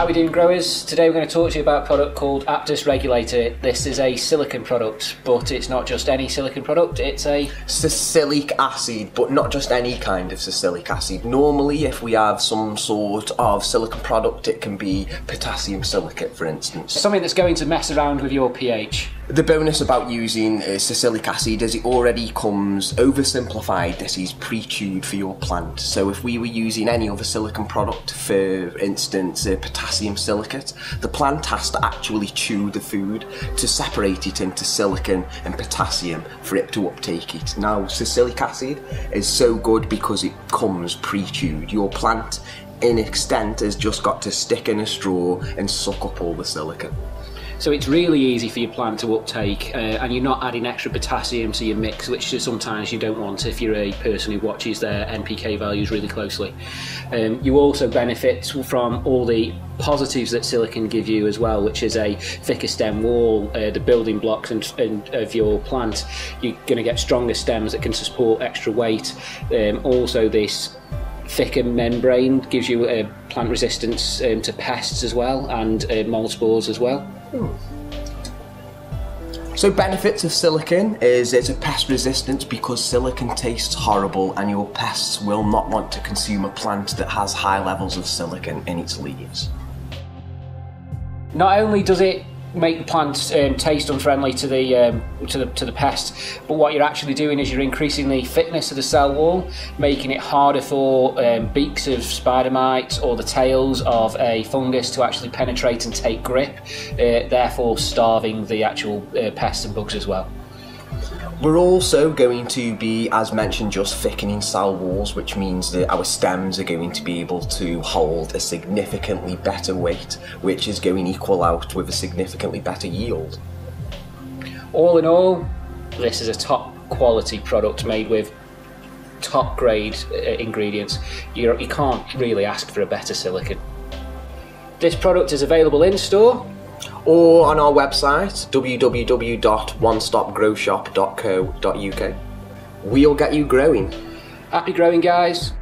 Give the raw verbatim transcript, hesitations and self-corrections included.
How we doing, growers? Today we're going to talk to you about a product called Aptus Regulator. This is a silicon product, but it's not just any silicon product, it's a... Silicic acid, but not just any kind of silicic acid. Normally if we have some sort of silicon product, it can be potassium silicate, for instance. Something that's going to mess around with your pH. The bonus about using uh, silicic acid is it already comes oversimplified. This is pre-chewed for your plant. So if we were using any other silicon product, for instance uh, potassium silicate, the plant has to actually chew the food to separate it into silicon and potassium for it to uptake it. Now, silicic acid is so good because it comes pre-chewed. Your plant, in extent, has just got to stick in a straw and suck up all the silicon. So it's really easy for your plant to uptake, uh, and you're not adding extra potassium to your mix, which sometimes you don't want if you're a person who watches their N P K values really closely. Um, you also benefit from all the positives that silicon give you as well, which is a thicker stem wall, uh, the building blocks and, and of your plant. You're going to get stronger stems that can support extra weight. Um, also, this thicker membrane gives you uh, plant resistance um, to pests as well, and uh, mold spores as well. Hmm. So benefits of silicon is it's a pest resistance because silicon tastes horrible and your pests will not want to consume a plant that has high levels of silicon in its leaves. Not only does it make the plant um, taste unfriendly to the, um, to the to the pest, but what you're actually doing is you're increasing the thickness of the cell wall, making it harder for um, beaks of spider mites or the tails of a fungus to actually penetrate and take grip, uh, therefore starving the actual uh, pests and bugs as well. We're also going to be, as mentioned, just thickening cell walls, which means that our stems are going to be able to hold a significantly better weight, which is going to equal out with a significantly better yield. All in all, this is a top quality product made with top grade uh, ingredients. You're, you can't really ask for a better silicon. This product is available in store, or on our website, w w w dot one stop grow shop dot co dot u k. We'll get you growing. Happy growing, guys.